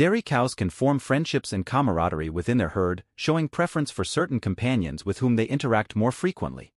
Dairy cows can form friendships and camaraderie within their herd, showing preference for certain companions with whom they interact more frequently.